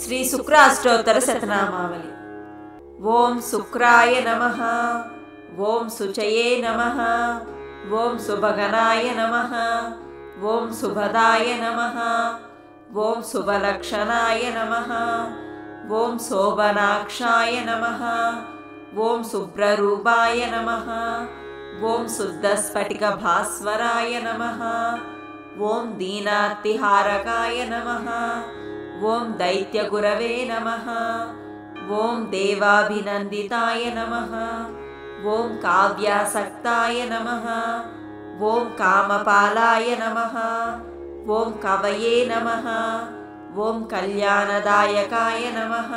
श्री शुक्राष्टोत्तर शतनामावली। ओम शुक्राय नमः, ओम सुचये नमः, ओम सुभगनाय नमः, ओम सुभदाय नमः, ओम सुभलक्षणाय नमः, ओम शोभनाक्षाय नमः, ओम सुब्ररूपाय नमः, ओम शुद्धस्फटिकभास्वराय नमः, ओम दीनार्तिहारकाय नमः, ओम दैत्यगुरवे नमः, ओम देवाभिनंदिताय नमः, ओम काव्यासक्ताय नमः, ओम कामपालाय नमः, ओम कवये नमः, ओम कल्याणदायकाय नमः,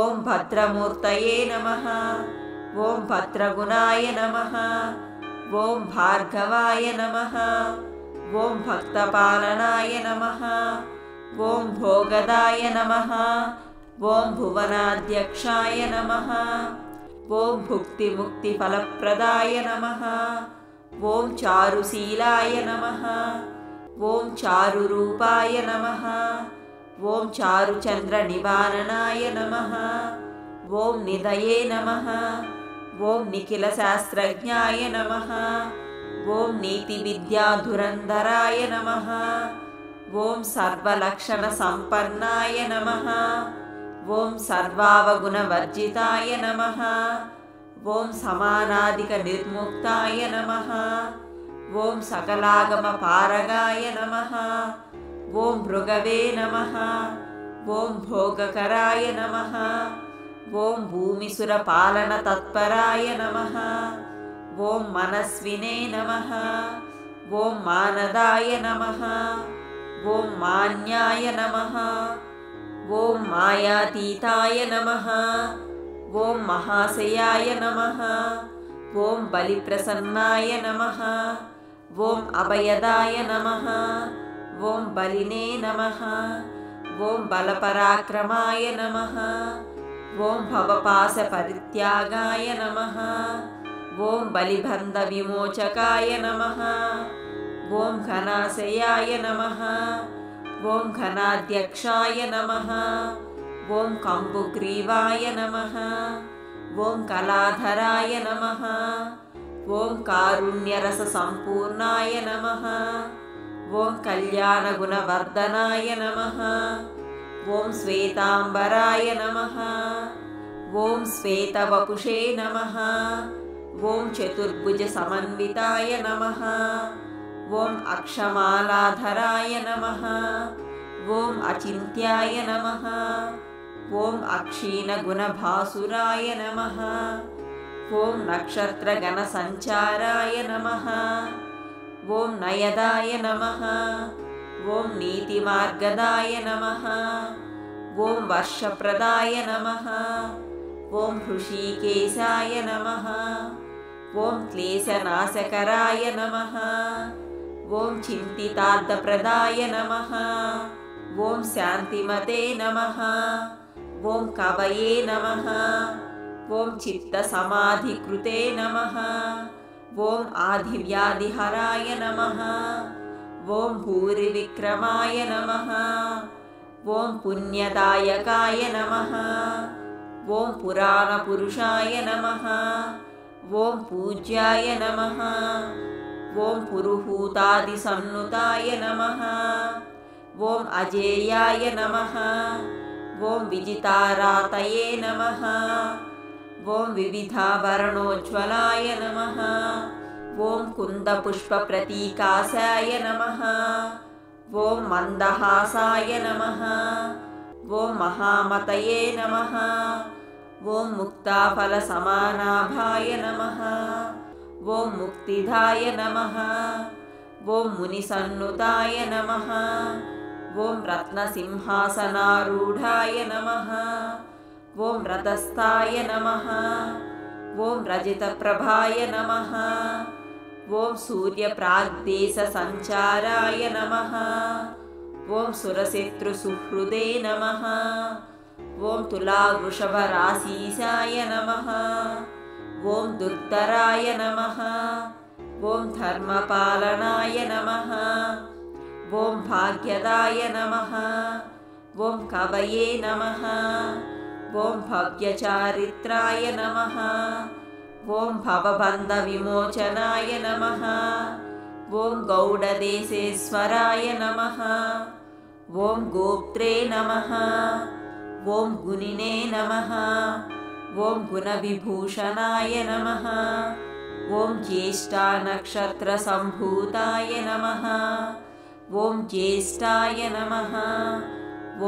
ओम भद्रमूर्तये नमः, ओम भद्रगुणाय नमः, ओम भार्गवाय नमः, ओम भक्तपालनाय नमः, ओम भोगदाय नमः, ओम भुवनाध्यक्षाय नमः, ओम भुक्तिमुक्तिफलप्रदाय नमः, ओम चारुशीलाय नमः, ओम चारुरूपाय नमः, ओम चारुचंद्र निवारणाय नमः, ओम निधये नमः, ओम निखिलशास्त्रज्ञाय नमः, ओम नीति विद्या धुरंधराय नमः, ओम सर्वलक्षण संपन्नाय नमः, ओम सर्वावगुण वर्जिताय नमः, ओम समानादिक निर्मुक्ताय नमः, ओम सकलागम पारगाय नमः, ओम भृगवे नमः, ओम भोगकराय नमः, ओम भूमिसुर पालन तत्पराय नमः, ओम मनस्विने नमः, ओम मानदाय नमः, ओम मान्याय नमः, ओम मायातीताय नमः, ओम महाशयाय नमः, ओम बलिप्रसन्नाय नमः, ओम अभयदाय नमः, ओम बलिने नमः, ओम बलपराक्रमाय नमः, ओम भवपाश परित्यागाय नमः, ओम बलिबंध विमोचकाय नमः, ओम घनाशयाय नमः, ओम घनाध्यक्षाय नमः, ओम कंबुग्रीवाय नमः, ओम कलाधराय नमः, ओम कारुण्यरस संपूर्णाय नमः, ओम कल्याण गुणवर्धनाय नमः, ओम श्वेतांबराय नमः, ओम श्वेतवपुषे नमः, ओम चतुर्भुज समन्विताय नमः, ओम अक्षमालाधराय नमः, ओम अचिंत्याय नमः, ओम अक्षीण गुणभासुराय नमः, ओम नक्षत्र गण संचाराय नमः, ओम नयदाय नमः, ओम नीतिमार्गदाय नमः, ओम वर्षप्रदाय नमः, ओम ऋषिकेशाय नमः, ओम क्लेशनाशकराय नमः, ओम चिंतितार्थप्रदाय नमः, ओम शांतिमते नमः, ओम कवये नमः, ओम चित्तसमाधिकृते नमः, ओम आदिव्याधिहराय नमः, ओम भूरिविक्रमाय नमः, ओम पुण्यदायकाय नमः, ओम पुराणपुरुषाय नमः, ओम पूज्याय नमः, ओम पुरुहूतादिसन्नुताय नमः, ओम अजेयाय नमः, ओम विजितारातये नमः, ओम विविधाभरणोज्ज्वलाय नमः, ओम कुंदपुष्पप्रतीकासाय नमः, ओम मंदहासाय नमः, ओम महामतये नमः, ओम मुक्ताफलसमानाभाय नमः, ओम मुक्तिधाय नमः, ओम मुनिसन्नुताय नमः, ओम रत्नसिंहासनारूढ़ाय नमः, ओम रतस्थाय नमः, ओम रजितप्रभाय नमः, ओम सूर्यप्राग्देशसंचाराय नमः, ओम सुरशत्रुसुहृदे नमः, ओम तुलावृषभराशीसाय नमः, ओम दुर्धराय नमः, ओम धर्मपालनाय नमः, ओम भाग्यदाय नमः, ओं कवये नमः। ओं भव्यचारित्राय नमः। ओं भवबंध विमोचनाय नमः। ओं गौड़देशेश्वराय नमः। ओं गोप्त्रे नमः। ओं गुणिने नमः। ओं गुणविभूषणाय नमः। ओं ज्येष्ठा नक्षत्र संभूताय नमः। ओं ज्येष्ठाय नमः।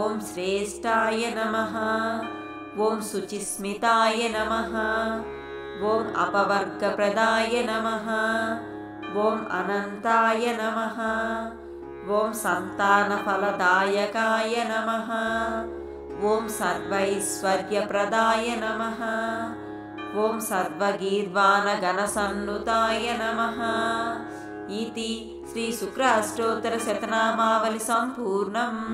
ओं श्रेष्ठाय नमः। ओं शुचिस्मिताय नमः। ओं अपवर्गप्रदाय नमः। ओं अनंताय नमः। ओं संतानफलदायकाय नमः। ओं सर्वैश्वर्यप्रदाय नमः। ओं सर्वगीर्वाणगणसन्नुताय नमः। इति श्री शुक्र अष्टोत्तर शतनामावली संपूर्णम्।